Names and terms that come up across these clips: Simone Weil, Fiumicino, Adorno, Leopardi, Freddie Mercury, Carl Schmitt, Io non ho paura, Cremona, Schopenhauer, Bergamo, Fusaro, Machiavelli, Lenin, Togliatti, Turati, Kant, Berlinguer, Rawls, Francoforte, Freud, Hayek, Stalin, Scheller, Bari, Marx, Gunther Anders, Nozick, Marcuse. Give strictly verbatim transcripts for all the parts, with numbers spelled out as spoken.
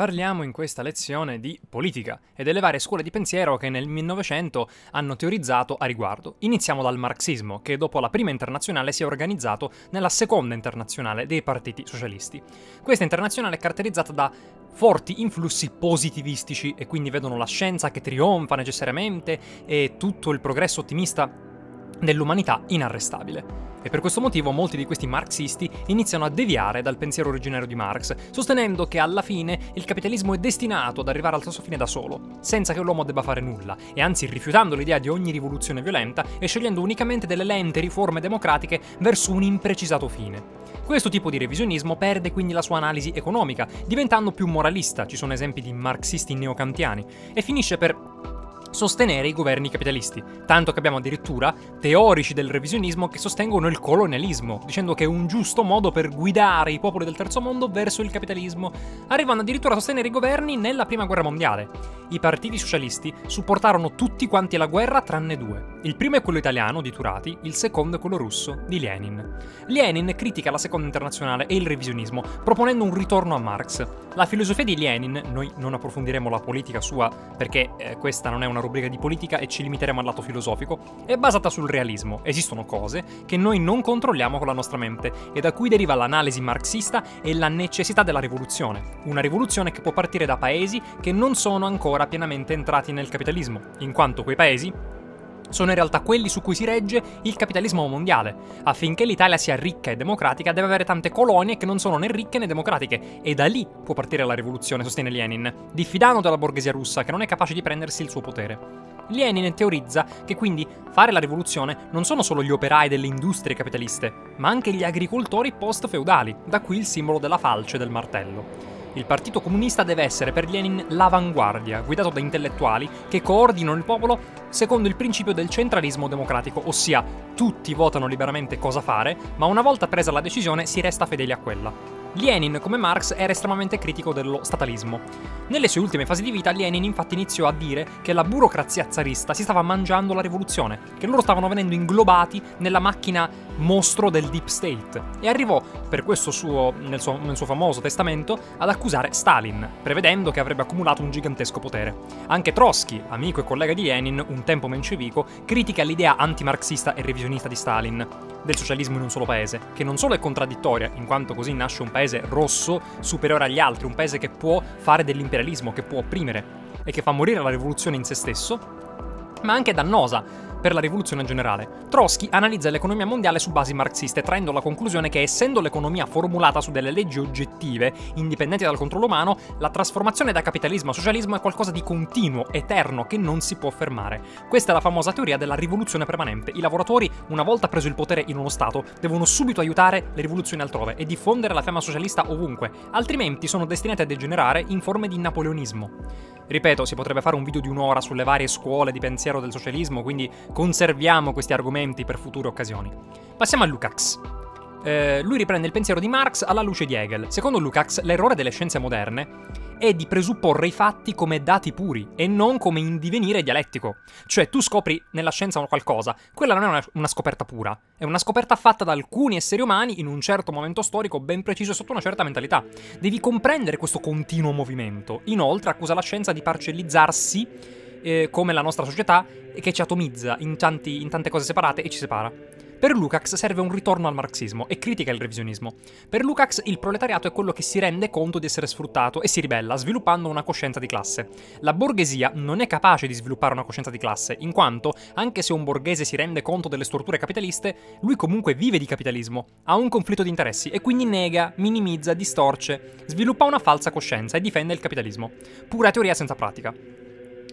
Parliamo in questa lezione di politica e delle varie scuole di pensiero che nel millenovecento hanno teorizzato a riguardo. Iniziamo dal marxismo, che dopo la prima internazionale si è organizzato nella seconda internazionale dei partiti socialisti. Questa internazionale è caratterizzata da forti influssi positivistici e quindi vedono la scienza che trionfa necessariamente e tutto il progresso ottimista dell'umanità inarrestabile. E per questo motivo molti di questi marxisti iniziano a deviare dal pensiero originario di Marx, sostenendo che alla fine il capitalismo è destinato ad arrivare alla sua fine da solo, senza che l'uomo debba fare nulla, e anzi rifiutando l'idea di ogni rivoluzione violenta e scegliendo unicamente delle lente riforme democratiche verso un imprecisato fine. Questo tipo di revisionismo perde quindi la sua analisi economica, diventando più moralista, ci sono esempi di marxisti neocantiani, e finisce per sostenere i governi capitalisti, tanto che abbiamo addirittura teorici del revisionismo che sostengono il colonialismo, dicendo che è un giusto modo per guidare i popoli del terzo mondo verso il capitalismo, arrivando addirittura a sostenere i governi nella prima guerra mondiale. I partiti socialisti supportarono tutti quanti la guerra tranne due. Il primo è quello italiano di Turati, il secondo è quello russo di Lenin. Lenin critica la seconda internazionale e il revisionismo, proponendo un ritorno a Marx. La filosofia di Lenin, noi non approfondiremo la politica sua perché eh, questa non è una rubrica di politica e ci limiteremo al lato filosofico, è basata sul realismo. Esistono cose che noi non controlliamo con la nostra mente e da cui deriva l'analisi marxista e la necessità della rivoluzione. Una rivoluzione che può partire da paesi che non sono ancora pienamente entrati nel capitalismo, in quanto quei paesi sono in realtà quelli su cui si regge il capitalismo mondiale. Affinché l'Italia sia ricca e democratica deve avere tante colonie che non sono né ricche né democratiche, e da lì può partire la rivoluzione, sostiene Lenin, diffidando dalla borghesia russa che non è capace di prendersi il suo potere. Lenin teorizza che quindi fare la rivoluzione non sono solo gli operai delle industrie capitaliste, ma anche gli agricoltori post-feudali, da qui il simbolo della falce e del martello. Il Partito Comunista deve essere per Lenin l'avanguardia, guidato da intellettuali che coordinano il popolo secondo il principio del centralismo democratico, ossia tutti votano liberamente cosa fare, ma una volta presa la decisione si resta fedeli a quella. Lenin, come Marx, era estremamente critico dello statalismo. Nelle sue ultime fasi di vita Lenin infatti iniziò a dire che la burocrazia zarista si stava mangiando la rivoluzione, che loro stavano venendo inglobati nella macchina mostro del Deep State, e arrivò, per questo suo, nel, suo, nel suo famoso testamento, ad accusare Stalin, prevedendo che avrebbe accumulato un gigantesco potere. Anche Trotsky, amico e collega di Lenin, un tempo mencevico, critica l'idea antimarxista e revisionista di Stalin, del socialismo in un solo paese, che non solo è contraddittoria, in quanto così nasce un paese paese rosso superiore agli altri, un paese che può fare dell'imperialismo, che può opprimere e che fa morire la rivoluzione in se stesso, ma anche dannosa per la rivoluzione in generale. Trotsky analizza l'economia mondiale su basi marxiste, traendo la conclusione che essendo l'economia formulata su delle leggi oggettive, indipendenti dal controllo umano, la trasformazione da capitalismo a socialismo è qualcosa di continuo, eterno, che non si può fermare. Questa è la famosa teoria della rivoluzione permanente. I lavoratori, una volta preso il potere in uno Stato, devono subito aiutare le rivoluzioni altrove e diffondere la fiamma socialista ovunque, altrimenti sono destinati a degenerare in forme di napoleonismo. Ripeto, si potrebbe fare un video di un'ora sulle varie scuole di pensiero del socialismo, quindi conserviamo questi argomenti per future occasioni. Passiamo a Lukács. Eh, lui riprende il pensiero di Marx alla luce di Hegel. Secondo Lukács, l'errore delle scienze moderne è di presupporre i fatti come dati puri e non come in divenire dialettico. Cioè, tu scopri nella scienza qualcosa, quella non è una, una scoperta pura, è una scoperta fatta da alcuni esseri umani in un certo momento storico ben preciso e sotto una certa mentalità. Devi comprendere questo continuo movimento. Inoltre accusa la scienza di parcellizzarsi eh, come la nostra società, che ci atomizza in, tanti, in tante cose separate e ci separa. Per Lukács serve un ritorno al marxismo e critica il revisionismo. Per Lukács il proletariato è quello che si rende conto di essere sfruttato e si ribella, sviluppando una coscienza di classe. La borghesia non è capace di sviluppare una coscienza di classe, in quanto, anche se un borghese si rende conto delle strutture capitaliste, lui comunque vive di capitalismo, ha un conflitto di interessi e quindi nega, minimizza, distorce, sviluppa una falsa coscienza e difende il capitalismo. Pura teoria senza pratica.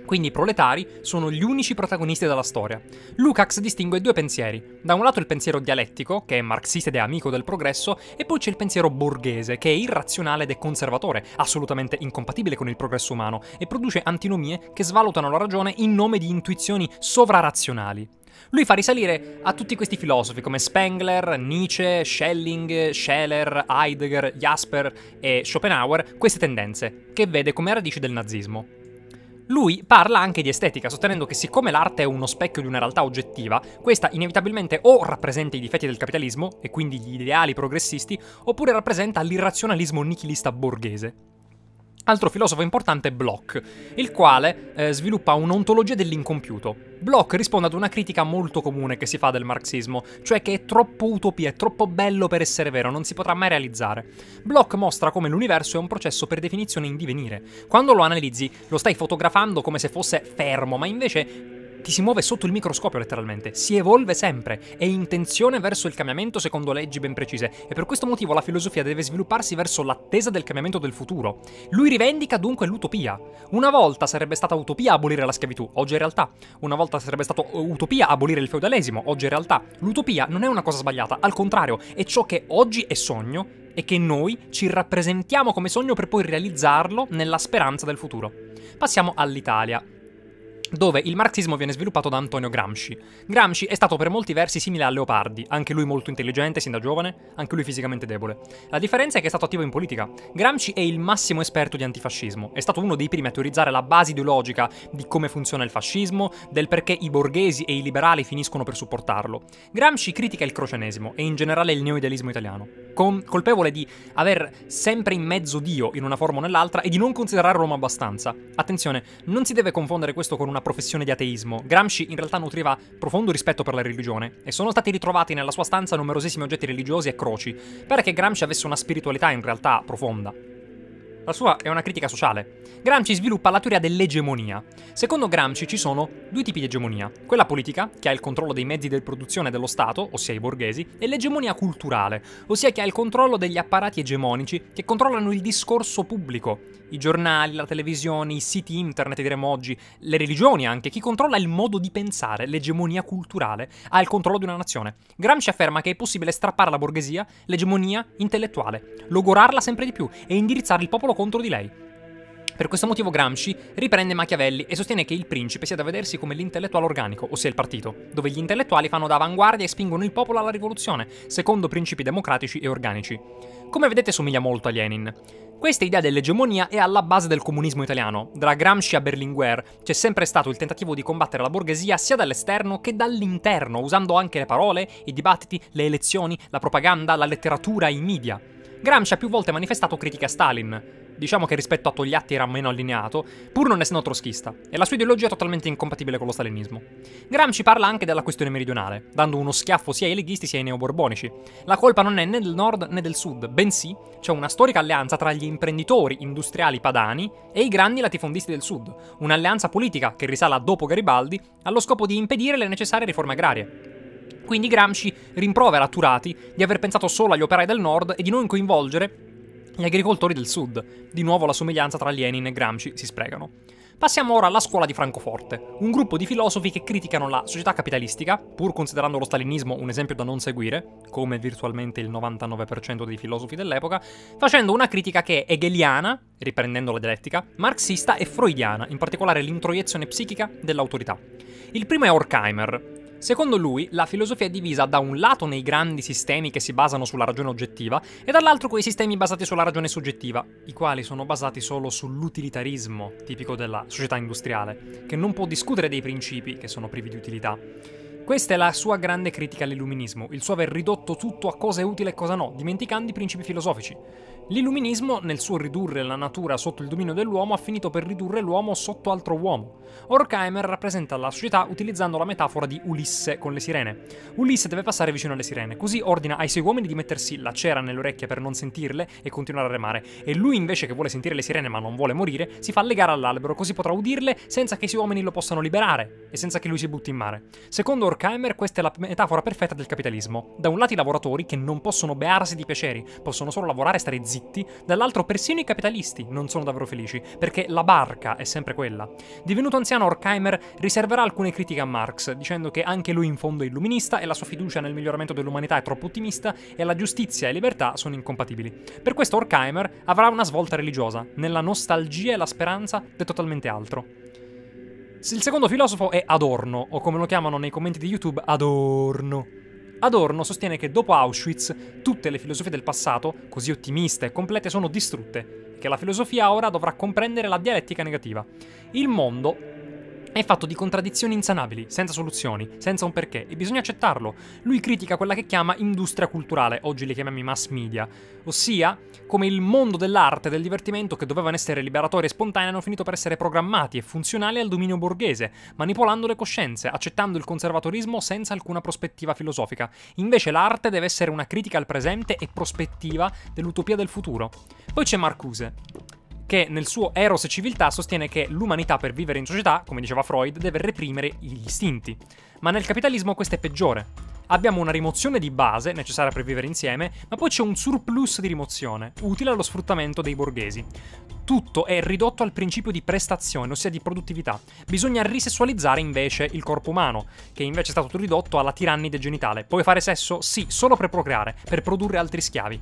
Quindi i proletari sono gli unici protagonisti della storia. Lukács distingue due pensieri. Da un lato il pensiero dialettico, che è marxista ed è amico del progresso, e poi c'è il pensiero borghese, che è irrazionale ed è conservatore, assolutamente incompatibile con il progresso umano, e produce antinomie che svalutano la ragione in nome di intuizioni sovrarazionali. Lui fa risalire a tutti questi filosofi come Spengler, Nietzsche, Schelling, Scheller, Heidegger, Jasper e Schopenhauer queste tendenze, che vede come radici del nazismo. Lui parla anche di estetica, sostenendo che siccome l'arte è uno specchio di una realtà oggettiva, questa inevitabilmente o rappresenta i difetti del capitalismo, e quindi gli ideali progressisti, oppure rappresenta l'irrazionalismo nichilista borghese. Altro filosofo importante è Bloch, il quale eh, sviluppa un'ontologia dell'incompiuto. Bloch risponde ad una critica molto comune che si fa del marxismo, cioè che è troppo utopia, è troppo bello per essere vero, non si potrà mai realizzare. Bloch mostra come l'universo è un processo per definizione in divenire. Quando lo analizzi, lo stai fotografando come se fosse fermo, ma invece ti si muove sotto il microscopio letteralmente, si evolve sempre, è in tensione verso il cambiamento secondo leggi ben precise, e per questo motivo la filosofia deve svilupparsi verso l'attesa del cambiamento del futuro. Lui rivendica dunque l'utopia. Una volta sarebbe stata utopia abolire la schiavitù, oggi è realtà. Una volta sarebbe stato utopia abolire il feudalesimo, oggi è realtà. L'utopia non è una cosa sbagliata, al contrario, è ciò che oggi è sogno e che noi ci rappresentiamo come sogno per poi realizzarlo nella speranza del futuro. Passiamo all'Italia, dove il marxismo viene sviluppato da Antonio Gramsci. Gramsci è stato per molti versi simile a Leopardi, anche lui molto intelligente sin da giovane, anche lui fisicamente debole. La differenza è che è stato attivo in politica. Gramsci è il massimo esperto di antifascismo, è stato uno dei primi a teorizzare la base ideologica di come funziona il fascismo, del perché i borghesi e i liberali finiscono per supportarlo. Gramsci critica il crocenesimo e in generale il neoidealismo italiano, con, colpevole di aver sempre in mezzo Dio in una forma o nell'altra e di non considerare Roma abbastanza. Attenzione, non si deve confondere questo con una Una professione di ateismo. Gramsci in realtà nutriva profondo rispetto per la religione e sono stati ritrovati nella sua stanza numerosissimi oggetti religiosi e croci. Pare che Gramsci avesse una spiritualità in realtà profonda. La sua è una critica sociale. Gramsci sviluppa la teoria dell'egemonia. Secondo Gramsci ci sono due tipi di egemonia: quella politica, che ha il controllo dei mezzi di produzione dello Stato, ossia i borghesi, e l'egemonia culturale, ossia che ha il controllo degli apparati egemonici che controllano il discorso pubblico, i giornali, la televisione, i siti internet, diremo oggi, le religioni anche, chi controlla il modo di pensare, l'egemonia culturale, ha il controllo di una nazione. Gramsci afferma che è possibile strappare alla borghesia l'egemonia intellettuale, logorarla sempre di più e indirizzare il popolo contro di lei. Per questo motivo Gramsci riprende Machiavelli e sostiene che il principe sia da vedersi come l'intellettuale organico, ossia il partito, dove gli intellettuali fanno da avanguardia e spingono il popolo alla rivoluzione, secondo principi democratici e organici. Come vedete somiglia molto a Lenin. Questa idea dell'egemonia è alla base del comunismo italiano. Da Gramsci a Berlinguer c'è sempre stato il tentativo di combattere la borghesia sia dall'esterno che dall'interno, usando anche le parole, i dibattiti, le elezioni, la propaganda, la letteratura e i media. Gramsci ha più volte manifestato critica a Stalin. Diciamo che rispetto a Togliatti era meno allineato, pur non essendo trotskista, e la sua ideologia è totalmente incompatibile con lo stalinismo. Gramsci parla anche della questione meridionale, dando uno schiaffo sia ai leghisti sia ai neoborbonici. La colpa non è né del nord né del sud, bensì c'è una storica alleanza tra gli imprenditori industriali padani e i grandi latifondisti del sud, un'alleanza politica che risale a dopo Garibaldi allo scopo di impedire le necessarie riforme agrarie. Quindi Gramsci rimprovera a Turati di aver pensato solo agli operai del nord e di non coinvolgere gli agricoltori del sud. Di nuovo la somiglianza tra Lenin e Gramsci si sprecano. Passiamo ora alla scuola di Francoforte, un gruppo di filosofi che criticano la società capitalistica, pur considerando lo stalinismo un esempio da non seguire, come virtualmente il novantanove per cento dei filosofi dell'epoca, facendo una critica che è hegeliana, riprendendo la dialettica, marxista e freudiana, in particolare l'introiezione psichica dell'autorità. Il primo è Horkheimer. Secondo lui, la filosofia è divisa da un lato nei grandi sistemi che si basano sulla ragione oggettiva e dall'altro quei sistemi basati sulla ragione soggettiva, i quali sono basati solo sull'utilitarismo, tipico della società industriale, che non può discutere dei principi che sono privi di utilità. Questa è la sua grande critica all'illuminismo, il suo aver ridotto tutto a cosa è utile e cosa no, dimenticando i principi filosofici. L'illuminismo, nel suo ridurre la natura sotto il dominio dell'uomo, ha finito per ridurre l'uomo sotto altro uomo. Horkheimer rappresenta la società utilizzando la metafora di Ulisse con le sirene. Ulisse deve passare vicino alle sirene, così ordina ai suoi uomini di mettersi la cera nelle orecchie per non sentirle e continuare a remare, e lui invece, che vuole sentire le sirene ma non vuole morire, si fa legare all'albero così potrà udirle senza che i suoi uomini lo possano liberare e senza che lui si butti in mare. Secondo Horkheimer, Horkheimer, questa è la metafora perfetta del capitalismo. Da un lato i lavoratori che non possono bearsi di piaceri, possono solo lavorare e stare zitti, dall'altro persino i capitalisti non sono davvero felici, perché la barca è sempre quella. Divenuto anziano, Horkheimer riserverà alcune critiche a Marx, dicendo che anche lui in fondo è illuminista e la sua fiducia nel miglioramento dell'umanità è troppo ottimista e la giustizia e libertà sono incompatibili. Per questo Horkheimer avrà una svolta religiosa, nella nostalgia e la speranza del totalmente altro. Il secondo filosofo è Adorno, o come lo chiamano nei commenti di YouTube, Adorno. Adorno sostiene che dopo Auschwitz tutte le filosofie del passato, così ottimiste e complete, sono distrutte, e che la filosofia ora dovrà comprendere la dialettica negativa. Il mondo È fatto di contraddizioni insanabili, senza soluzioni, senza un perché, e bisogna accettarlo. Lui critica quella che chiama industria culturale, oggi le chiamiamo i mass media, ossia come il mondo dell'arte e del divertimento che dovevano essere liberatori e spontanei hanno finito per essere programmati e funzionali al dominio borghese, manipolando le coscienze, accettando il conservatorismo senza alcuna prospettiva filosofica. Invece l'arte deve essere una critica al presente e prospettiva dell'utopia del futuro. Poi c'è Marcuse, che nel suo Eros e Civiltà sostiene che l'umanità per vivere in società, come diceva Freud, deve reprimere gli istinti. Ma nel capitalismo questo è peggiore. Abbiamo una rimozione di base, necessaria per vivere insieme, ma poi c'è un surplus di rimozione, utile allo sfruttamento dei borghesi. Tutto è ridotto al principio di prestazione, ossia di produttività. Bisogna risessualizzare invece il corpo umano, che invece è stato ridotto alla tirannide genitale. Puoi fare sesso? Sì, solo per procreare, per produrre altri schiavi.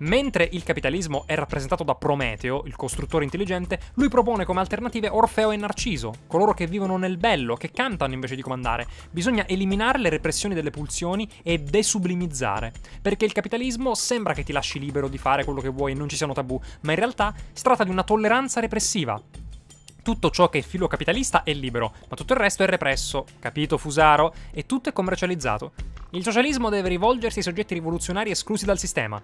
Mentre il capitalismo è rappresentato da Prometeo, il costruttore intelligente, lui propone come alternative Orfeo e Narciso, coloro che vivono nel bello, che cantano invece di comandare. Bisogna eliminare le repressioni delle pulsioni e desublimizzare, perché il capitalismo sembra che ti lasci libero di fare quello che vuoi e non ci siano tabù, ma in realtà si tratta di una tolleranza repressiva. Tutto ciò che è filocapitalista è libero, ma tutto il resto è represso, capito Fusaro? E tutto è commercializzato. Il socialismo deve rivolgersi ai soggetti rivoluzionari esclusi dal sistema.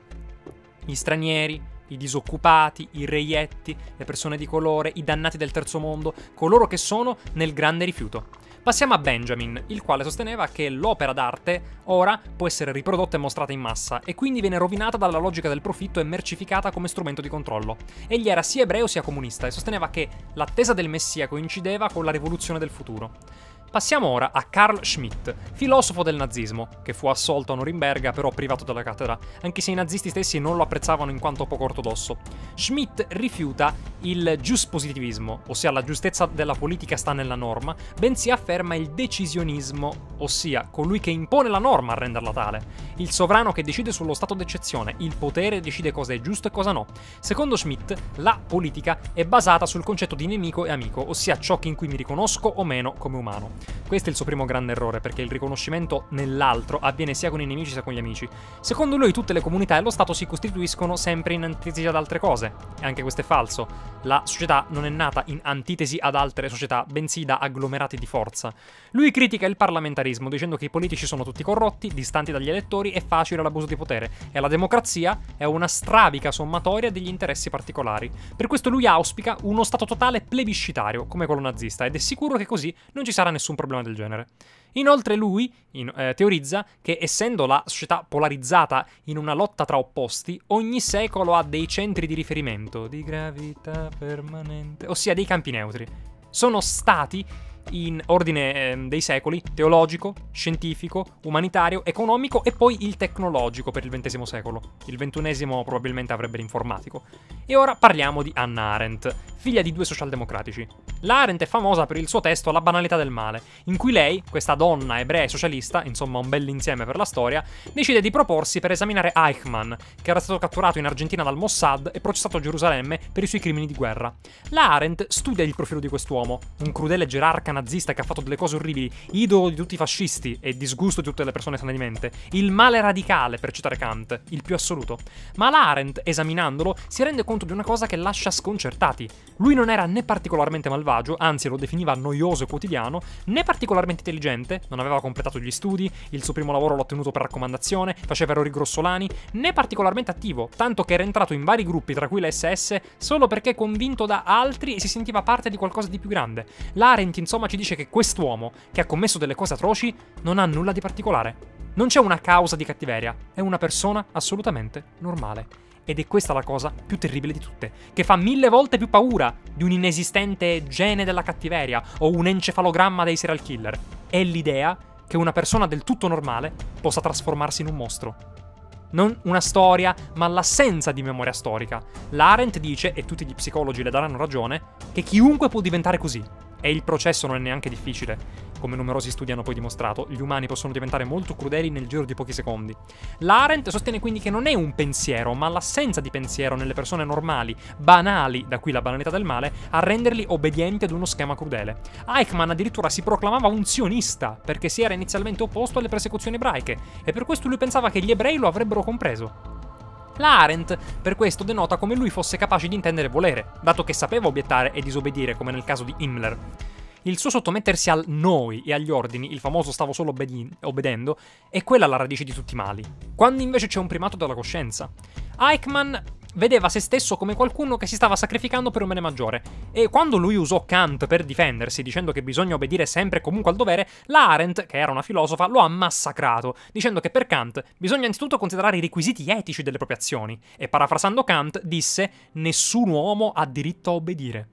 Gli stranieri, i disoccupati, i reietti, le persone di colore, i dannati del terzo mondo, coloro che sono nel grande rifiuto. Passiamo a Benjamin, il quale sosteneva che l'opera d'arte ora può essere riprodotta e mostrata in massa e quindi viene rovinata dalla logica del profitto e mercificata come strumento di controllo. Egli era sia ebreo sia comunista e sosteneva che l'attesa del Messia coincideva con la rivoluzione del futuro. Passiamo ora a Carl Schmitt, filosofo del nazismo, che fu assolto a Norimberga però privato della cattedra, anche se i nazisti stessi non lo apprezzavano in quanto poco ortodosso. Schmitt rifiuta il giuspositivismo, ossia la giustezza della politica sta nella norma, bensì afferma il decisionismo, ossia colui che impone la norma a renderla tale, il sovrano che decide sullo stato d'eccezione, il potere decide cosa è giusto e cosa no. Secondo Schmitt, la politica è basata sul concetto di nemico e amico, ossia ciò in cui mi riconosco o meno come umano. Questo è il suo primo grande errore, perché il riconoscimento nell'altro avviene sia con i nemici sia con gli amici. Secondo lui tutte le comunità e lo Stato si costituiscono sempre in antitesi ad altre cose, e anche questo è falso. La società non è nata in antitesi ad altre società, bensì da agglomerati di forza. Lui critica il parlamentarismo dicendo che i politici sono tutti corrotti, distanti dagli elettori e facile l'abuso di potere, e la democrazia è una strabica sommatoria degli interessi particolari. Per questo lui auspica uno Stato totale plebiscitario, come quello nazista, ed è sicuro che così non ci sarà nessun un problema del genere. Inoltre lui in, eh, teorizza che essendo la società polarizzata in una lotta tra opposti, ogni secolo ha dei centri di riferimento di gravità permanente, ossia dei campi neutri. Sono stati in ordine eh, dei secoli teologico, scientifico, umanitario, economico e poi il tecnologico per il ventesimo secolo. Il ventunesimo probabilmente avrebbe l'informatico. E ora parliamo di Hannah Arendt, figlia di due socialdemocratici. La Arendt è famosa per il suo testo La banalità del male, in cui lei, questa donna ebrea e socialista, insomma un bell'insieme per la storia, decide di proporsi per esaminare Eichmann, che era stato catturato in Argentina dal Mossad e processato a Gerusalemme per i suoi crimini di guerra. La Arendt studia il profilo di quest'uomo, un crudele gerarca nazista che ha fatto delle cose orribili, idolo di tutti i fascisti e disgusto di tutte le persone sane di mente, il male radicale, per citare Kant, il più assoluto. Ma la Arendt, esaminandolo, si rende conto di una cosa che lascia sconcertati. Lui non era né particolarmente malvagio, anzi lo definiva noioso e quotidiano, né particolarmente intelligente, non aveva completato gli studi, il suo primo lavoro l'ha ottenuto per raccomandazione, faceva errori grossolani, né particolarmente attivo, tanto che era entrato in vari gruppi, tra cui l'esse esse, solo perché convinto da altri e si sentiva parte di qualcosa di più grande. La Arendt, insomma, ci dice che quest'uomo, che ha commesso delle cose atroci, non ha nulla di particolare. Non c'è una causa di cattiveria, è una persona assolutamente normale. Ed è questa la cosa più terribile di tutte, che fa mille volte più paura di un inesistente gene della cattiveria o un encefalogramma dei serial killer. È l'idea che una persona del tutto normale possa trasformarsi in un mostro. Non una storia, ma l'assenza di memoria storica. La Arendt dice, e tutti gli psicologi le daranno ragione, che chiunque può diventare così. E il processo non è neanche difficile. Come numerosi studi hanno poi dimostrato, gli umani possono diventare molto crudeli nel giro di pochi secondi. La Arendt sostiene quindi che non è un pensiero, ma l'assenza di pensiero nelle persone normali, banali, da qui la banalità del male, a renderli obbedienti ad uno schema crudele. Eichmann addirittura si proclamava un sionista, perché si era inizialmente opposto alle persecuzioni ebraiche, e per questo lui pensava che gli ebrei lo avrebbero compreso. La Arendt per questo denota come lui fosse capace di intendere e volere, dato che sapeva obiettare e disobbedire come nel caso di Himmler. il suo sottomettersi al noi e agli ordini, il famoso stavo solo obbedendo, è quella la radice di tutti i mali, quando invece c'è un primato della coscienza. Eichmann vedeva se stesso come qualcuno che si stava sacrificando per un bene maggiore, e quando lui usò Kant per difendersi dicendo che bisogna obbedire sempre e comunque al dovere, la Arendt, che era una filosofa, lo ha massacrato, dicendo che per Kant bisogna anzitutto considerare i requisiti etici delle proprie azioni, e parafrasando Kant disse «Nessun uomo ha diritto a obbedire».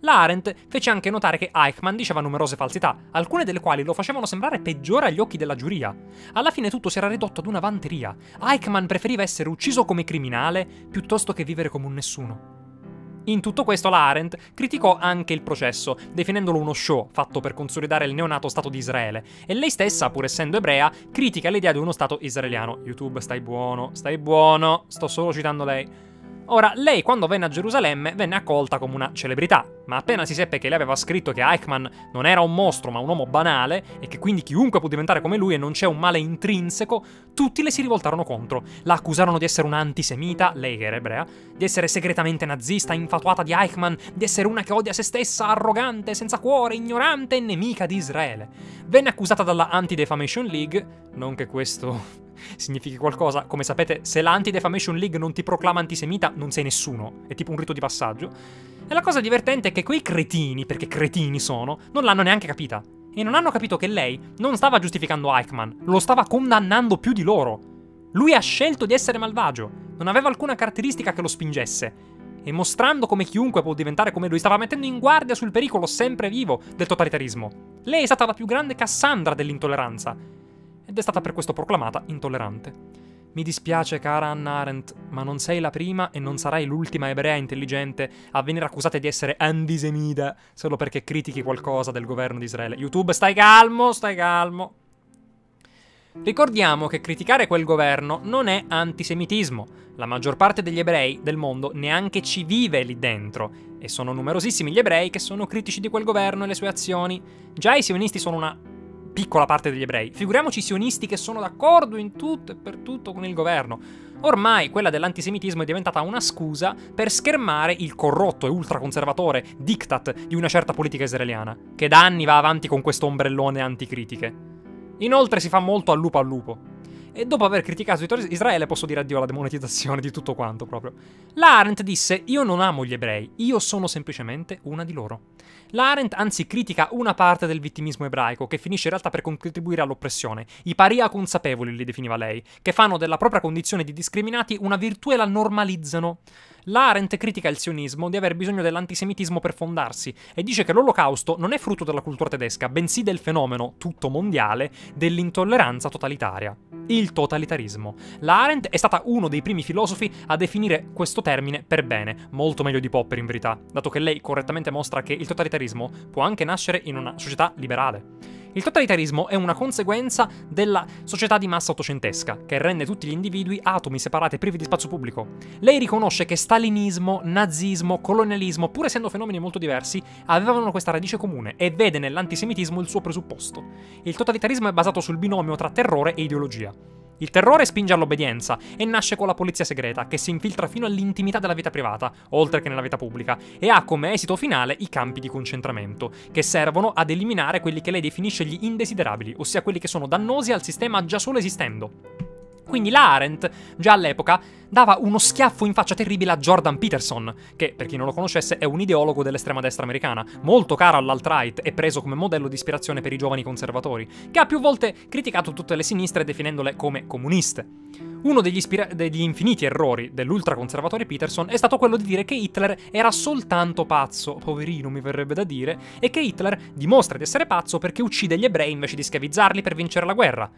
La Arendt fece anche notare che Eichmann diceva numerose falsità, alcune delle quali lo facevano sembrare peggiore agli occhi della giuria. Alla fine tutto si era ridotto ad una vanteria. Eichmann preferiva essere ucciso come criminale piuttosto che vivere come un nessuno. In tutto questo la Arendt criticò anche il processo, definendolo uno show fatto per consolidare il neonato Stato di Israele, e lei stessa, pur essendo ebrea, critica l'idea di uno Stato israeliano. YouTube, stai buono, stai buono, sto solo citando lei. Ora, lei quando venne a Gerusalemme venne accolta come una celebrità, ma appena si seppe che lei aveva scritto che Eichmann non era un mostro ma un uomo banale e che quindi chiunque può diventare come lui e non c'è un male intrinseco, tutti le si rivoltarono contro. La accusarono di essere una antisemita, lei che era ebrea, di essere segretamente nazista, infatuata di Eichmann, di essere una che odia se stessa, arrogante, senza cuore, ignorante e nemica di Israele. Venne accusata dalla Anti-Defamation League, non che questo significhi qualcosa, come sapete se l'Anti-Defamation League non ti proclama antisemita non sei nessuno, è tipo un rito di passaggio, e la cosa divertente è che quei cretini, perché cretini sono, non l'hanno neanche capita, e non hanno capito che lei non stava giustificando Eichmann, lo stava condannando più di loro. Lui ha scelto di essere malvagio, non aveva alcuna caratteristica che lo spingesse, e mostrando come chiunque può diventare come lui stava mettendo in guardia sul pericolo sempre vivo del totalitarismo. Lei è stata la più grande Cassandra dell'intolleranza, ed è stata per questo proclamata intollerante. Mi dispiace cara Hannah Arendt, ma non sei la prima e non sarai l'ultima ebrea intelligente a venire accusata di essere antisemita solo perché critichi qualcosa del governo di Israele. YouTube, stai calmo, stai calmo. Ricordiamo che criticare quel governo non è antisemitismo. La maggior parte degli ebrei del mondo neanche ci vive lì dentro, e sono numerosissimi gli ebrei che sono critici di quel governo e le sue azioni. Già i sionisti sono una piccola parte degli ebrei, figuriamoci i sionisti che sono d'accordo in tutto e per tutto con il governo. Ormai quella dell'antisemitismo è diventata una scusa per schermare il corrotto e ultraconservatore diktat di una certa politica israeliana, che da anni va avanti con questo ombrellone anticritiche. Inoltre si fa molto al lupo al lupo. E dopo aver criticato Israele posso dire addio alla demonetizzazione di tutto quanto proprio. La Arendt disse «Io non amo gli ebrei, io sono semplicemente una di loro». La Arendt anzi critica una parte del vittimismo ebraico che finisce in realtà per contribuire all'oppressione. I paria consapevoli li definiva lei, che fanno della propria condizione di discriminati una virtù e la normalizzano. La Arendt critica il sionismo di aver bisogno dell'antisemitismo per fondarsi e dice che l'olocausto non è frutto della cultura tedesca, bensì del fenomeno, tutto mondiale, dell'intolleranza totalitaria. Il totalitarismo. La Arendt è stata uno dei primi filosofi a definire questo termine per bene, molto meglio di Popper in verità, dato che lei correttamente mostra che il totalitarismo può anche nascere in una società liberale. Il totalitarismo è una conseguenza della società di massa ottocentesca, che rende tutti gli individui atomi separati e privi di spazio pubblico. Lei riconosce che stalinismo, nazismo, colonialismo, pur essendo fenomeni molto diversi, avevano questa radice comune e vede nell'antisemitismo il suo presupposto. Il totalitarismo è basato sul binomio tra terrore e ideologia. Il terrore spinge all'obbedienza e nasce con la polizia segreta, che si infiltra fino all'intimità della vita privata, oltre che nella vita pubblica, e ha come esito finale i campi di concentramento, che servono ad eliminare quelli che lei definisce gli indesiderabili, ossia quelli che sono dannosi al sistema già solo esistendo. Quindi la Arendt, già all'epoca, dava uno schiaffo in faccia terribile a Jordan Peterson, che, per chi non lo conoscesse, è un ideologo dell'estrema destra americana, molto caro all'alt-right e preso come modello di ispirazione per i giovani conservatori, che ha più volte criticato tutte le sinistre definendole come comuniste. Uno degli, degli infiniti errori dell'ultraconservatore Peterson è stato quello di dire che Hitler era soltanto pazzo, poverino mi verrebbe da dire, e che Hitler dimostra di essere pazzo perché uccide gli ebrei invece di schiavizzarli per vincere la guerra.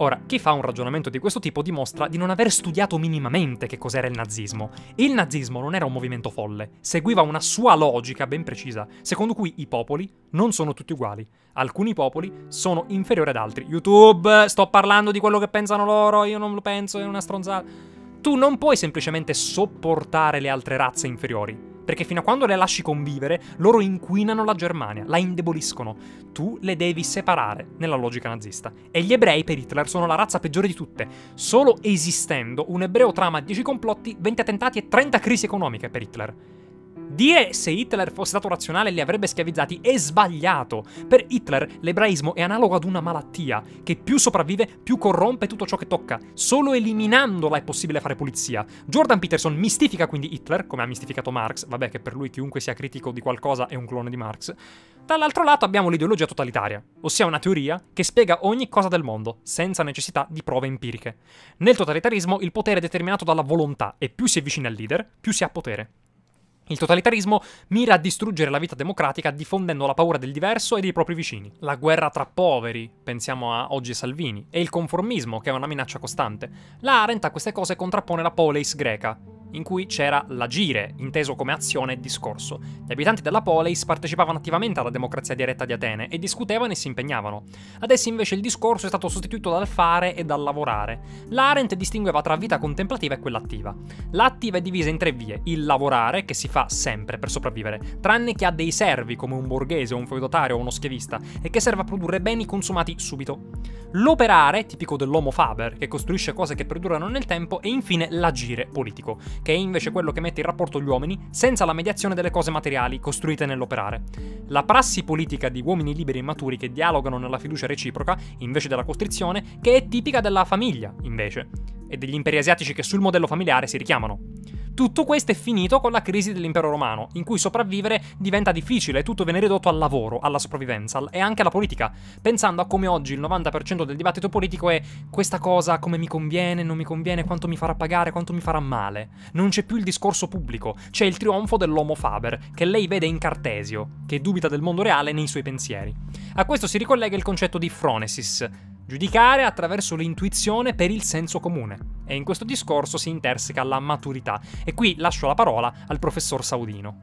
Ora, chi fa un ragionamento di questo tipo dimostra di non aver studiato minimamente che cos'era il nazismo. Il nazismo non era un movimento folle, seguiva una sua logica ben precisa, secondo cui i popoli non sono tutti uguali. Alcuni popoli sono inferiori ad altri. YouTube, sto parlando di quello che pensano loro, io non lo penso, è una stronzata. Tu non puoi semplicemente sopportare le altre razze inferiori, perché fino a quando le lasci convivere, loro inquinano la Germania, la indeboliscono. Tu le devi separare nella logica nazista. E gli ebrei per Hitler sono la razza peggiore di tutte. Solo esistendo, un ebreo trama dieci complotti, venti attentati e trenta crisi economiche per Hitler. Dire se Hitler fosse stato razionale li avrebbe schiavizzati è sbagliato. Per Hitler l'ebraismo è analogo ad una malattia, che più sopravvive più corrompe tutto ciò che tocca. Solo eliminandola è possibile fare pulizia. Jordan Peterson mistifica quindi Hitler, come ha mistificato Marx, vabbè che per lui chiunque sia critico di qualcosa è un clone di Marx. Dall'altro lato abbiamo l'ideologia totalitaria, ossia una teoria che spiega ogni cosa del mondo, senza necessità di prove empiriche. Nel totalitarismo il potere è determinato dalla volontà e più si è vicini al leader, più si ha potere. Il totalitarismo mira a distruggere la vita democratica diffondendo la paura del diverso e dei propri vicini. La guerra tra poveri, pensiamo a oggi Salvini, e il conformismo, che è una minaccia costante. La Arendt a queste cose contrappone la poleis greca, in cui c'era l'agire, inteso come azione e discorso. Gli abitanti della poleis partecipavano attivamente alla democrazia diretta di Atene e discutevano e si impegnavano. Adesso invece il discorso è stato sostituito dal fare e dal lavorare. La Arendt distingueva tra vita contemplativa e quella attiva. L'attiva è divisa in tre vie: il lavorare, che si fa sempre per sopravvivere, tranne che ha dei servi come un borghese, un feudatario o uno schiavista, e che serve a produrre beni consumati subito. L'operare, tipico dell'homo faber, che costruisce cose che perdurano nel tempo, e infine l'agire politico, che è invece quello che mette in rapporto gli uomini senza la mediazione delle cose materiali costruite nell'operare. La prassi politica di uomini liberi e maturi che dialogano nella fiducia reciproca, invece della costrizione, che è tipica della famiglia, invece, e degli imperi asiatici che sul modello familiare si richiamano. Tutto questo è finito con la crisi dell'impero romano, in cui sopravvivere diventa difficile e tutto viene ridotto al lavoro, alla sopravvivenza e anche alla politica, pensando a come oggi il novanta per cento del dibattito politico è questa cosa, come mi conviene, non mi conviene, quanto mi farà pagare, quanto mi farà male. Non c'è più il discorso pubblico, c'è il trionfo dell'homo faber, che lei vede in Cartesio, che dubita del mondo reale nei suoi pensieri. A questo si ricollega il concetto di phronesis, giudicare attraverso l'intuizione per il senso comune. E in questo discorso si interseca la maturità. E qui lascio la parola al professor Saudino.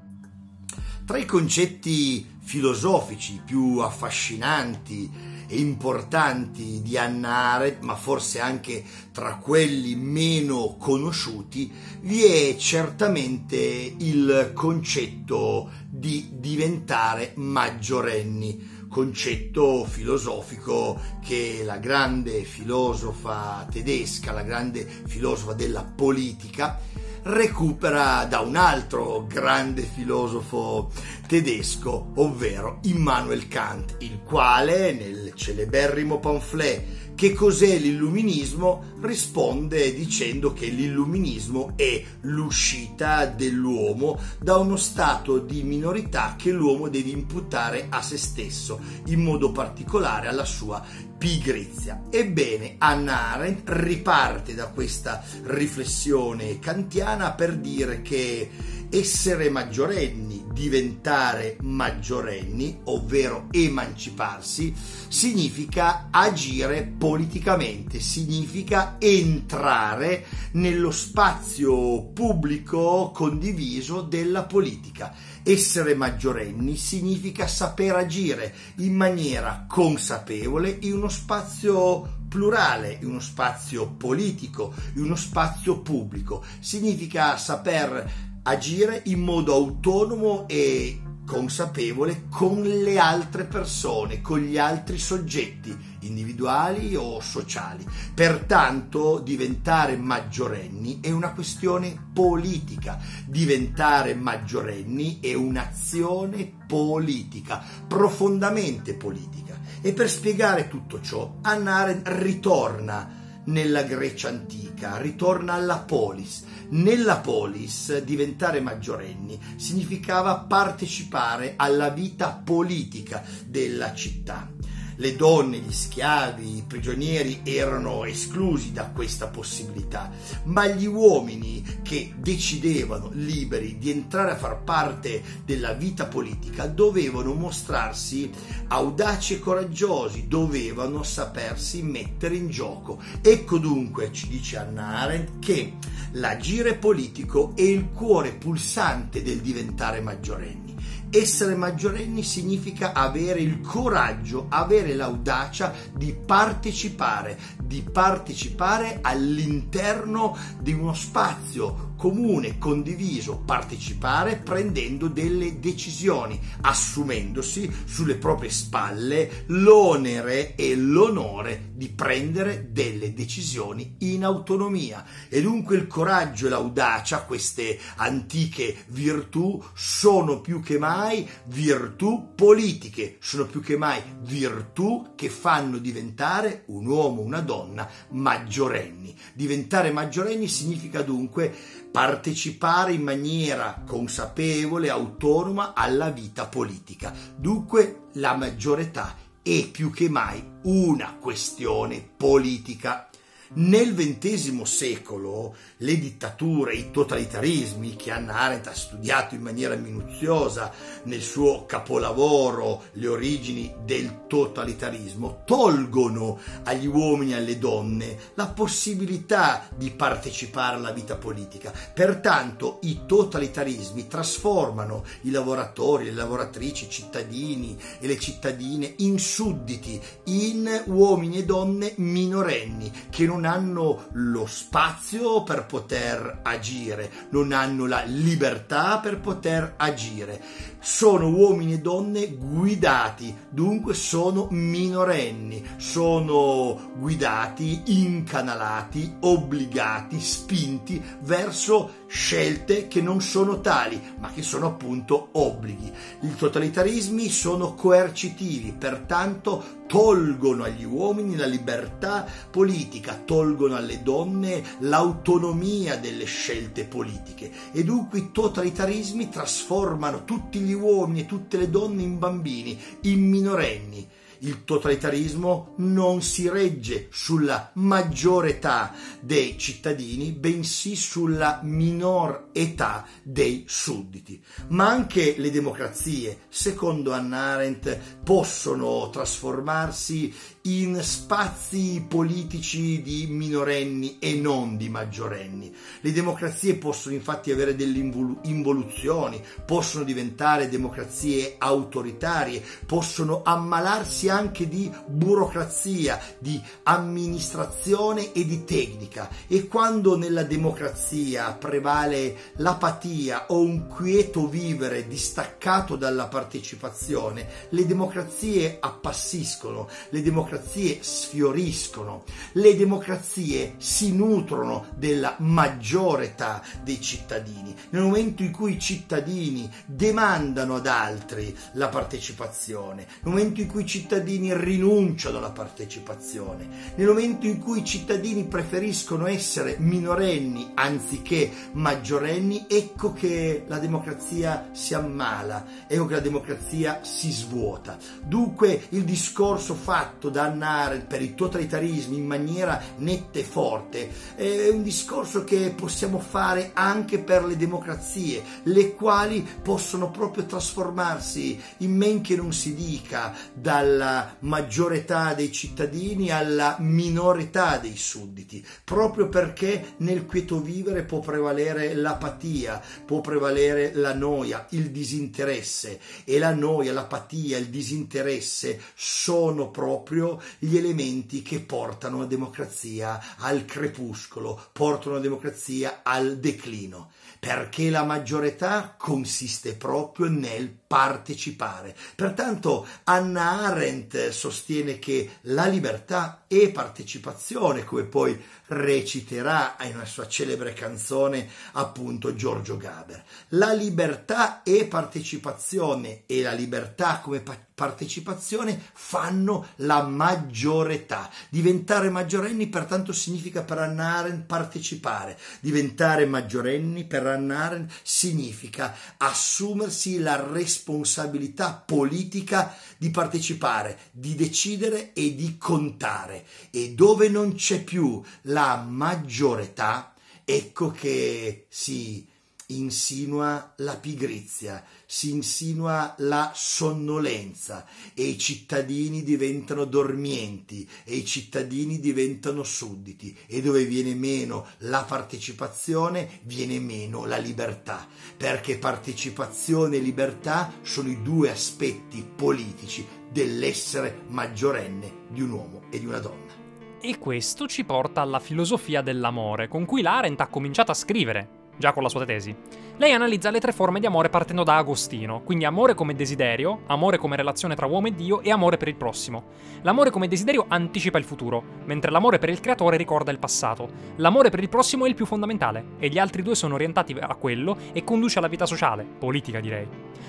Tra i concetti filosofici più affascinanti e importanti di Hannah Arendt, ma forse anche tra quelli meno conosciuti, vi è certamente il concetto di diventare maggiorenni. Concetto filosofico che la grande filosofa tedesca, la grande filosofa della politica, recupera da un altro grande filosofo tedesco, ovvero Immanuel Kant, il quale nel celeberrimo pamphlet "Che cos'è l'illuminismo?" risponde dicendo che l'illuminismo è l'uscita dell'uomo da uno stato di minorità che l'uomo deve imputare a se stesso, in modo particolare alla sua pigrizia. Ebbene, Hannah Arendt riparte da questa riflessione kantiana per dire che essere maggiorenni, diventare maggiorenni, ovvero emanciparsi, significa agire politicamente, significa entrare nello spazio pubblico condiviso della politica. Essere maggiorenni significa saper agire in maniera consapevole in uno spazio plurale, in uno spazio politico, in uno spazio pubblico. Significa saper agire in modo autonomo e consapevole con le altre persone, con gli altri soggetti, individuali o sociali. Pertanto diventare maggiorenni è una questione politica, diventare maggiorenni è un'azione politica, profondamente politica. E per spiegare tutto ciò, Hannah Arendt ritorna nella Grecia antica, ritorna alla polis. Nella polis diventare maggiorenni significava partecipare alla vita politica della città. Le donne, gli schiavi, i prigionieri erano esclusi da questa possibilità, ma gli uomini che decidevano liberi di entrare a far parte della vita politica dovevano mostrarsi audaci e coraggiosi, dovevano sapersi mettere in gioco. Ecco dunque, ci dice Hannah Arendt, che l'agire politico è il cuore pulsante del diventare maggiorenni. Essere maggiorenni significa avere il coraggio, avere l'audacia di partecipare, di partecipare all'interno di uno spazio comune, condiviso, partecipare prendendo delle decisioni, assumendosi sulle proprie spalle l'onere e l'onore di prendere delle decisioni in autonomia. E dunque il coraggio e l'audacia, queste antiche virtù, sono più che mai virtù politiche, sono più che mai virtù che fanno diventare un uomo, una donna maggiorenni. Diventare maggiorenni significa dunque partecipare in maniera consapevole, autonoma alla vita politica. Dunque la maggiore età è più che mai una questione politica. Nel ventesimo secolo le dittature, i totalitarismi che Hannah Arendt ha studiato in maniera minuziosa nel suo capolavoro Le origini del totalitarismo, tolgono agli uomini e alle donne la possibilità di partecipare alla vita politica. Pertanto i totalitarismi trasformano i lavoratori, le lavoratrici, i cittadini e le cittadine in sudditi, in uomini e donne minorenni che non non hanno lo spazio per poter agire, non hanno la libertà per poter agire. Sono uomini e donne guidati, dunque sono minorenni, sono guidati, incanalati, obbligati, spinti verso scelte che non sono tali, ma che sono appunto obblighi. I totalitarismi sono coercitivi, pertanto tolgono agli uomini la libertà politica, tolgono alle donne l'autonomia delle scelte politiche, e dunque i totalitarismi trasformano tutti gli uomini e tutte le donne in bambini, in minorenni. Il totalitarismo non si regge sulla maggiore età dei cittadini, bensì sulla minor età dei sudditi. Ma anche le democrazie, secondo Hannah Arendt, possono trasformarsi in spazi politici di minorenni e non di maggiorenni. Le democrazie possono infatti avere delle involuzioni, possono diventare democrazie autoritarie, possono ammalarsi anche di burocrazia, di amministrazione e di tecnica. E quando nella democrazia prevale l'apatia o un quieto vivere distaccato dalla partecipazione, le democrazie appassiscono, le democrazie Le democrazie sfioriscono, le democrazie si nutrono della maggiore età dei cittadini. Nel momento in cui i cittadini demandano ad altri la partecipazione, nel momento in cui i cittadini rinunciano alla partecipazione, nel momento in cui i cittadini preferiscono essere minorenni anziché maggiorenni, ecco che la democrazia si ammala, ecco che la democrazia si svuota. Dunque il discorso fatto da Hannah Arendt per i totalitarismi in maniera netta e forte è un discorso che possiamo fare anche per le democrazie, le quali possono proprio trasformarsi, in men che non si dica, dalla maggiore età dei cittadini alla minorità dei sudditi, proprio perché nel quieto vivere può prevalere l'apatia, può prevalere la noia, il disinteresse, e la noia, l'apatia, il disinteresse sono proprio gli elementi che portano la democrazia al crepuscolo, portano la democrazia al declino, perché la maggiore età consiste proprio nel partecipare. Pertanto Hannah Arendt sostiene che la libertà è partecipazione, come poi reciterà in una sua celebre canzone appunto Giorgio Gaber. La libertà è partecipazione, e la libertà come partecipazione fanno la maggiore età. Diventare maggiorenni pertanto significa per Hannah Arendt partecipare, diventare maggiorenni per Hannah Arendt significa assumersi la responsabilità politica di partecipare, di decidere e di contare. E dove non c'è più la maggiore età, ecco che si insinua la pigrizia, si insinua la sonnolenza, e i cittadini diventano dormienti, e i cittadini diventano sudditi, e dove viene meno la partecipazione viene meno la libertà, perché partecipazione e libertà sono i due aspetti politici dell'essere maggiorenne di un uomo e di una donna. E questo ci porta alla filosofia dell'amore, con cui Arendt ha cominciato a scrivere. già con la sua tesi. Lei analizza le tre forme di amore partendo da Agostino, quindi amore come desiderio, amore come relazione tra uomo e Dio e amore per il prossimo. L'amore come desiderio anticipa il futuro, mentre l'amore per il creatore ricorda il passato. L'amore per il prossimo è il più fondamentale, e gli altri due sono orientati a quello e conduce alla vita sociale, politica direi.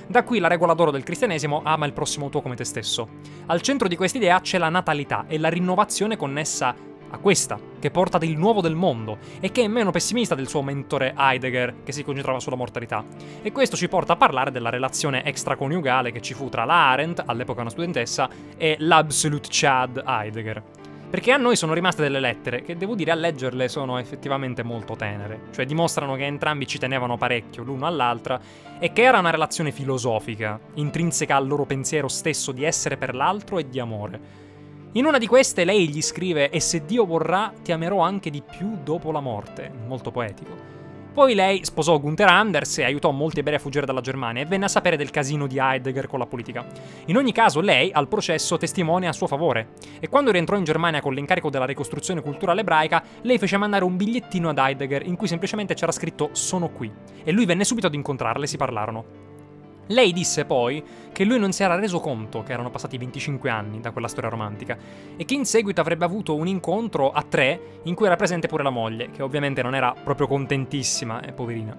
Da qui la regola d'oro del cristianesimo: ama il prossimo tuo come te stesso. Al centro di quest'idea c'è la natalità e la rinnovazione connessa a questa, che porta del nuovo del mondo e che è meno pessimista del suo mentore Heidegger, che si concentrava sulla mortalità. E questo ci porta a parlare della relazione extraconiugale che ci fu tra la Arendt, all'epoca una studentessa, e l'absolute Chad Heidegger. Perché a noi sono rimaste delle lettere che, devo dire, a leggerle sono effettivamente molto tenere, cioè dimostrano che entrambi ci tenevano parecchio l'uno all'altra e che era una relazione filosofica, intrinseca al loro pensiero stesso di essere per l'altro e di amore. In una di queste lei gli scrive: «E se Dio vorrà, ti amerò anche di più dopo la morte». Molto poetico. Poi lei sposò Gunther Anders e aiutò molti ebrei a fuggire dalla Germania e venne a sapere del casino di Heidegger con la politica. In ogni caso lei, al processo, testimonia a suo favore. E quando rientrò in Germania con l'incarico della ricostruzione culturale ebraica, lei fece mandare un bigliettino ad Heidegger in cui semplicemente c'era scritto «Sono qui». E lui venne subito ad incontrarle e si parlarono. Lei disse poi che lui non si era reso conto che erano passati venticinque anni da quella storia romantica e che in seguito avrebbe avuto un incontro a tre in cui era presente pure la moglie, che ovviamente non era proprio contentissima, eh, poverina.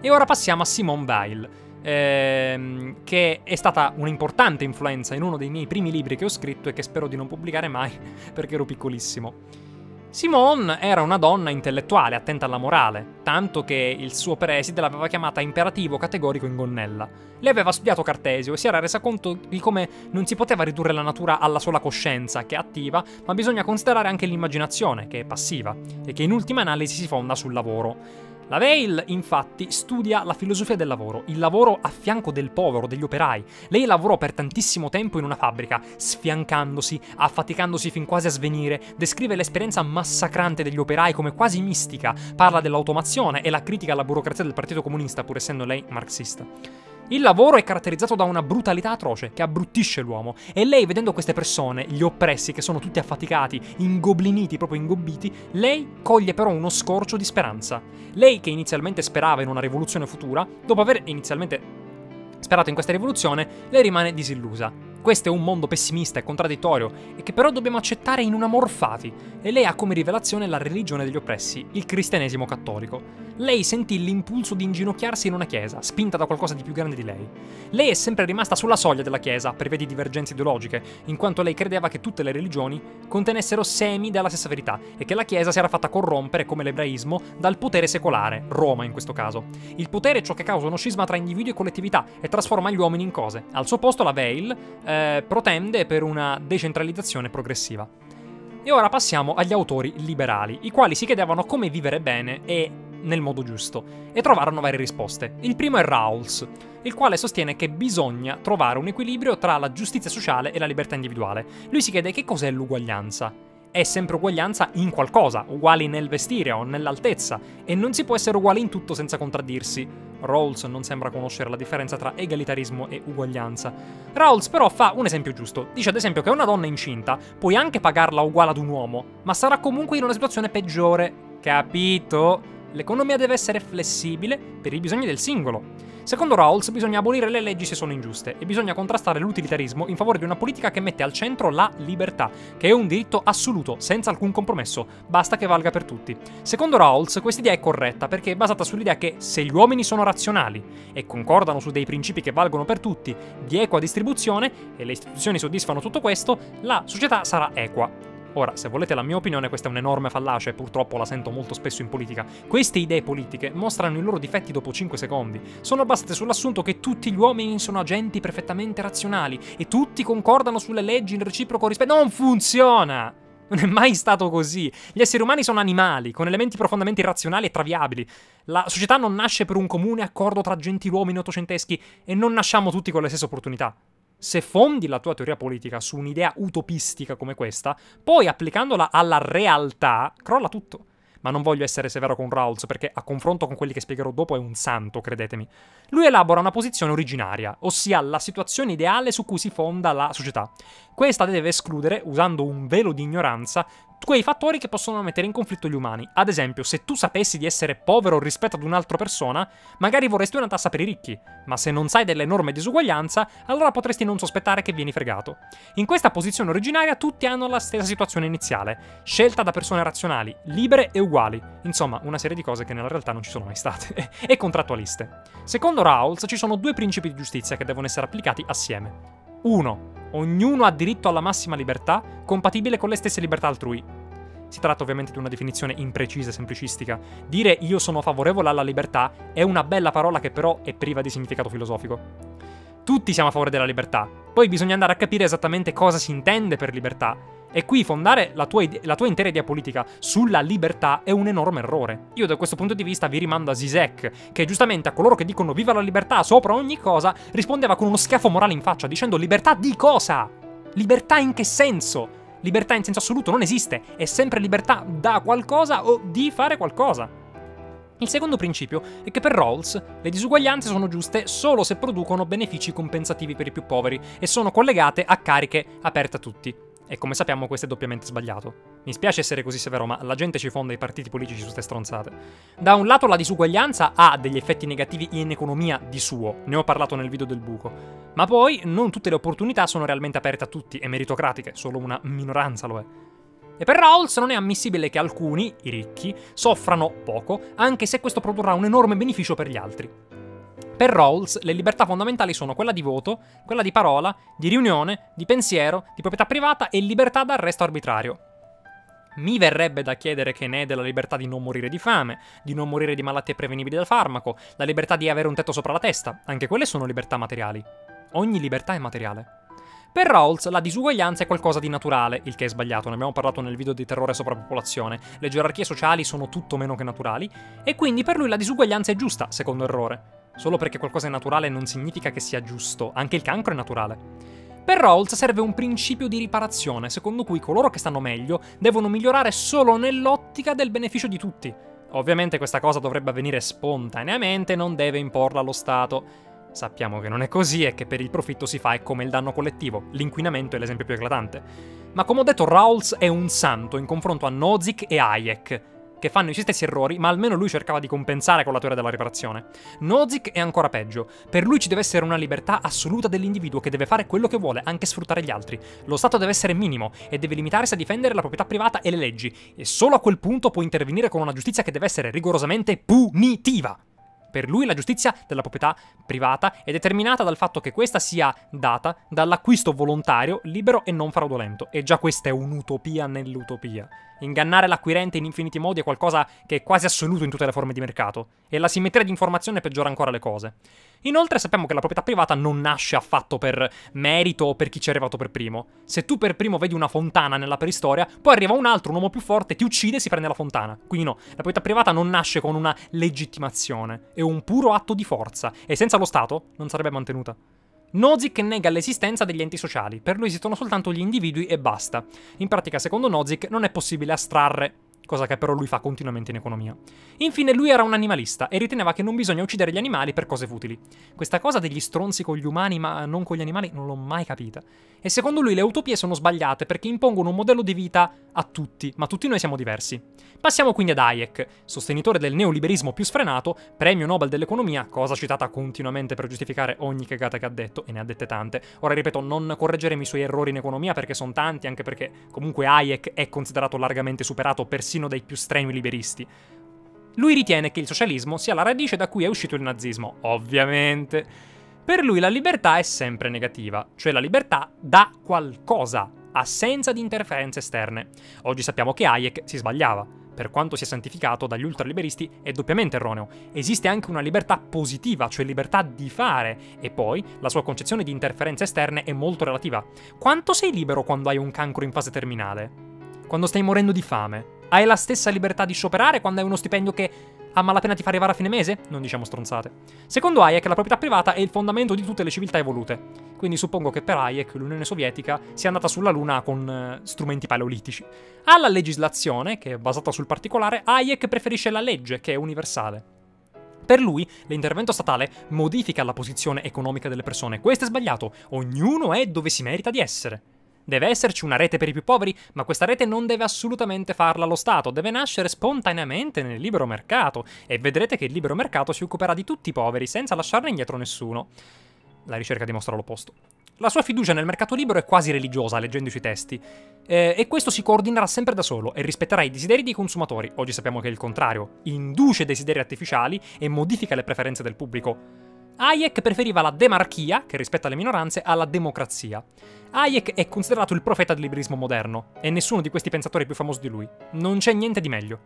E ora passiamo a Simone Weil, ehm, che è stata un'importante influenza in uno dei miei primi libri che ho scritto e che spero di non pubblicare mai perché ero piccolissimo. Simone era una donna intellettuale, attenta alla morale, tanto che il suo preside l'aveva chiamata imperativo categorico in gonnella. Lei aveva studiato Cartesio e si era resa conto di come non si poteva ridurre la natura alla sola coscienza, che è attiva, ma bisogna considerare anche l'immaginazione, che è passiva, e che in ultima analisi si fonda sul lavoro. La Weil, infatti, studia la filosofia del lavoro, il lavoro a fianco del povero, degli operai. Lei lavorò per tantissimo tempo in una fabbrica, sfiancandosi, affaticandosi fin quasi a svenire, descrive l'esperienza massacrante degli operai come quasi mistica, parla dell'automazione e la critica alla burocrazia del Partito Comunista, pur essendo lei marxista. Il lavoro è caratterizzato da una brutalità atroce che abbruttisce l'uomo e lei, vedendo queste persone, gli oppressi che sono tutti affaticati, ingobliniti, proprio ingobbiti, lei coglie però uno scorcio di speranza. Lei, che inizialmente sperava in una rivoluzione futura, dopo aver inizialmente sperato in questa rivoluzione, lei rimane disillusa. Questo è un mondo pessimista e contraddittorio e che però dobbiamo accettare in un amor fati, e lei ha come rivelazione la religione degli oppressi, il cristianesimo cattolico. Lei sentì l'impulso di inginocchiarsi in una chiesa, spinta da qualcosa di più grande di lei. Lei è sempre rimasta sulla soglia della chiesa, priva di divergenze ideologiche, in quanto lei credeva che tutte le religioni contenessero semi della stessa verità e che la chiesa si era fatta corrompere, come l'ebraismo, dal potere secolare, Roma in questo caso. Il potere è ciò che causa uno scisma tra individui e collettività e trasforma gli uomini in cose. Al suo posto la Weil Eh, protende per una decentralizzazione progressiva. E ora passiamo agli autori liberali, i quali si chiedevano come vivere bene e nel modo giusto, e trovarono varie risposte. Il primo è Rawls, il quale sostiene che bisogna trovare un equilibrio tra la giustizia sociale e la libertà individuale. Lui si chiede che cos'è l'uguaglianza. È sempre uguaglianza in qualcosa, uguali nel vestire o nell'altezza, e non si può essere uguali in tutto senza contraddirsi. Rawls non sembra conoscere la differenza tra egalitarismo e uguaglianza. Rawls però fa un esempio giusto, dice ad esempio che una donna incinta puoi anche pagarla uguale ad un uomo, ma sarà comunque in una situazione peggiore. Capito? L'economia deve essere flessibile per i bisogni del singolo. Secondo Rawls bisogna abolire le leggi se sono ingiuste e bisogna contrastare l'utilitarismo in favore di una politica che mette al centro la libertà, che è un diritto assoluto, senza alcun compromesso, basta che valga per tutti. Secondo Rawls quest'idea è corretta perché è basata sull'idea che se gli uomini sono razionali e concordano su dei principi che valgono per tutti, di equa distribuzione, e le istituzioni soddisfano tutto questo, la società sarà equa. Ora, se volete la mia opinione, questa è un'enorme fallacia e purtroppo la sento molto spesso in politica. Queste idee politiche mostrano i loro difetti dopo cinque secondi. Sono basate sull'assunto che tutti gli uomini sono agenti perfettamente razionali e tutti concordano sulle leggi in reciproco rispetto. Non funziona! Non è mai stato così. Gli esseri umani sono animali, con elementi profondamente irrazionali e traviabili. La società non nasce per un comune accordo tra gentiluomini ottocenteschi e non nasciamo tutti con le stesse opportunità. Se fondi la tua teoria politica su un'idea utopistica come questa, poi applicandola alla realtà, crolla tutto. Ma non voglio essere severo con Rawls perché a confronto con quelli che spiegherò dopo è un santo, credetemi. Lui elabora una posizione originaria, ossia la situazione ideale su cui si fonda la società. Questa deve escludere, usando un velo di ignoranza, quei fattori che possono mettere in conflitto gli umani. Ad esempio, se tu sapessi di essere povero rispetto ad un'altra persona, magari vorresti una tassa per i ricchi, ma se non sai dell'enorme disuguaglianza, allora potresti non sospettare che vieni fregato. In questa posizione originaria tutti hanno la stessa situazione iniziale, scelta da persone razionali, libere e uguali, insomma una serie di cose che nella realtà non ci sono mai state, e contrattualiste. Secondo Rawls ci sono due principi di giustizia che devono essere applicati assieme. uno. Ognuno ha diritto alla massima libertà, compatibile con le stesse libertà altrui. Si tratta ovviamente di una definizione imprecisa e semplicistica. Dire io sono favorevole alla libertà è una bella parola che però è priva di significato filosofico. Tutti siamo a favore della libertà, poi bisogna andare a capire esattamente cosa si intende per libertà. E qui fondare la tua, la tua intera idea politica sulla libertà è un enorme errore. Io da questo punto di vista vi rimando a Zizek, che giustamente a coloro che dicono viva la libertà sopra ogni cosa, rispondeva con uno schiaffo morale in faccia, dicendo libertà di cosa? Libertà in che senso? Libertà in senso assoluto non esiste, è sempre libertà da qualcosa o di fare qualcosa. Il secondo principio è che per Rawls le disuguaglianze sono giuste solo se producono benefici compensativi per i più poveri e sono collegate a cariche aperte a tutti. E come sappiamo questo è doppiamente sbagliato. Mi spiace essere così severo, ma la gente ci fonda i partiti politici su ste stronzate. Da un lato la disuguaglianza ha degli effetti negativi in economia di suo, ne ho parlato nel video del buco, ma poi non tutte le opportunità sono realmente aperte a tutti e meritocratiche, solo una minoranza lo è. E per Rawls non è ammissibile che alcuni, i ricchi, soffrano poco, anche se questo produrrà un enorme beneficio per gli altri. Per Rawls le libertà fondamentali sono quella di voto, quella di parola, di riunione, di pensiero, di proprietà privata e libertà da arresto arbitrario. Mi verrebbe da chiedere che ne è della libertà di non morire di fame, di non morire di malattie prevenibili dal farmaco, la libertà di avere un tetto sopra la testa, anche quelle sono libertà materiali. Ogni libertà è materiale. Per Rawls la disuguaglianza è qualcosa di naturale, il che è sbagliato, ne abbiamo parlato nel video di terrore e sovrappopolazione, le gerarchie sociali sono tutto meno che naturali, e quindi per lui la disuguaglianza è giusta, secondo errore. Solo perché qualcosa è naturale non significa che sia giusto, anche il cancro è naturale. Per Rawls serve un principio di riparazione, secondo cui coloro che stanno meglio devono migliorare solo nell'ottica del beneficio di tutti. Ovviamente questa cosa dovrebbe avvenire spontaneamente, non deve imporla lo Stato. Sappiamo che non è così e che per il profitto si fa e come il danno collettivo, l'inquinamento è l'esempio più eclatante. Ma come ho detto Rawls è un santo in confronto a Nozick e Hayek, che fanno i suoi stessi errori, ma almeno lui cercava di compensare con la teoria della riparazione. Nozick è ancora peggio. Per lui ci deve essere una libertà assoluta dell'individuo che deve fare quello che vuole, anche sfruttare gli altri. Lo Stato deve essere minimo e deve limitarsi a difendere la proprietà privata e le leggi, e solo a quel punto può intervenire con una giustizia che deve essere rigorosamente punitiva. Per lui la giustizia della proprietà privata è determinata dal fatto che questa sia data dall'acquisto volontario, libero e non fraudolento. E già questa è un'utopia nell'utopia. Ingannare l'acquirente in infiniti modi è qualcosa che è quasi assoluto in tutte le forme di mercato, e la simmetria di informazione peggiora ancora le cose. Inoltre sappiamo che la proprietà privata non nasce affatto per merito o per chi ci è arrivato per primo. Se tu per primo vedi una fontana nella preistoria, poi arriva un altro, un uomo più forte, ti uccide e si prende la fontana. Quindi no, la proprietà privata non nasce con una legittimazione, è un puro atto di forza, e senza lo Stato non sarebbe mantenuta. Nozick nega l'esistenza degli enti sociali, per lui esistono soltanto gli individui e basta. In pratica, secondo Nozick, non è possibile astrarre, cosa che però lui fa continuamente in economia. Infine, lui era un animalista e riteneva che non bisogna uccidere gli animali per cose futili. Questa cosa degli stronzi con gli umani ma non con gli animali non l'ho mai capita. E secondo lui le utopie sono sbagliate perché impongono un modello di vita a tutti, ma tutti noi siamo diversi. Passiamo quindi ad Hayek, sostenitore del neoliberismo più sfrenato, premio Nobel dell'economia, cosa citata continuamente per giustificare ogni cagata che ha detto, e ne ha dette tante. Ora ripeto, non correggeremo i suoi errori in economia perché sono tanti, anche perché comunque Hayek è considerato largamente superato persino dai più strenui liberisti. Lui ritiene che il socialismo sia la radice da cui è uscito il nazismo, ovviamente. Per lui la libertà è sempre negativa, cioè la libertà da qualcosa, assenza di interferenze esterne. Oggi sappiamo che Hayek si sbagliava, per quanto sia santificato dagli ultraliberisti è doppiamente erroneo. Esiste anche una libertà positiva, cioè libertà di fare, e poi la sua concezione di interferenze esterne è molto relativa. Quanto sei libero quando hai un cancro in fase terminale? Quando stai morendo di fame? Hai la stessa libertà di scioperare quando hai uno stipendio che a malapena ti fa arrivare a fine mese? Non diciamo stronzate. Secondo Hayek la proprietà privata è il fondamento di tutte le civiltà evolute, quindi suppongo che per Hayek l'Unione Sovietica sia andata sulla Luna con uh, strumenti paleolitici. Alla legislazione, che è basata sul particolare, Hayek preferisce la legge, che è universale. Per lui l'intervento statale modifica la posizione economica delle persone, questo è sbagliato, ognuno è dove si merita di essere. Deve esserci una rete per i più poveri, ma questa rete non deve assolutamente farla lo Stato, deve nascere spontaneamente nel libero mercato, e vedrete che il libero mercato si occuperà di tutti i poveri, senza lasciarne indietro nessuno. La ricerca dimostra l'opposto. La sua fiducia nel mercato libero è quasi religiosa, leggendo i suoi testi, eh, e questo si coordinerà sempre da solo e rispetterà i desideri dei consumatori. Oggi sappiamo che è il contrario, induce desideri artificiali e modifica le preferenze del pubblico. Hayek preferiva la demarchia, che rispetta le minoranze, alla democrazia. Hayek è considerato il profeta del liberismo moderno, e nessuno di questi pensatori è più famoso di lui. Non c'è niente di meglio.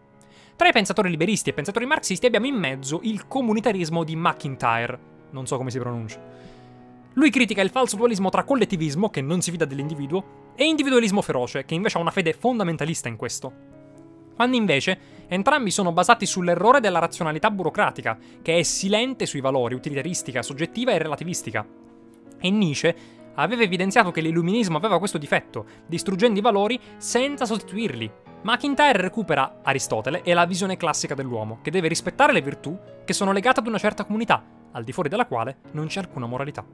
Tra i pensatori liberisti e pensatori marxisti abbiamo in mezzo il comunitarismo di McIntyre, non so come si pronuncia. Lui critica il falso dualismo tra collettivismo, che non si fida dell'individuo, e individualismo feroce, che invece ha una fede fondamentalista in questo. Quando invece entrambi sono basati sull'errore della razionalità burocratica, che è silente sui valori, utilitaristica, soggettiva e relativistica. E Nietzsche aveva evidenziato che l'illuminismo aveva questo difetto, distruggendo i valori senza sostituirli. McIntyre recupera Aristotele e la visione classica dell'uomo, che deve rispettare le virtù che sono legate ad una certa comunità, al di fuori della quale non c'è alcuna moralità.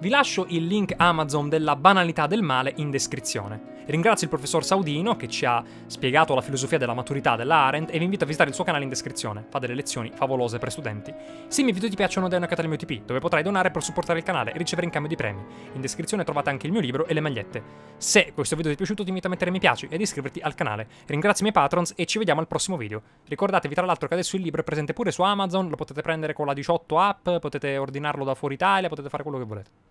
Vi lascio il link Amazon della banalità del male in descrizione. Ringrazio il professor Saudino che ci ha spiegato la filosofia della maturità della Arendt e vi invito a visitare il suo canale in descrizione, fa delle lezioni favolose per studenti. Se i miei video ti piacciono dai una cata al mio T P, dove potrai donare per supportare il canale e ricevere in cambio di premi. In descrizione trovate anche il mio libro e le magliette. Se questo video ti è piaciuto ti invito a mettere mi piace ed iscriverti al canale. Ringrazio i miei patrons e ci vediamo al prossimo video. Ricordatevi tra l'altro che adesso il libro è presente pure su Amazon, lo potete prendere con la diciotto app, potete ordinarlo da fuori Italia, potete fare quello che volete.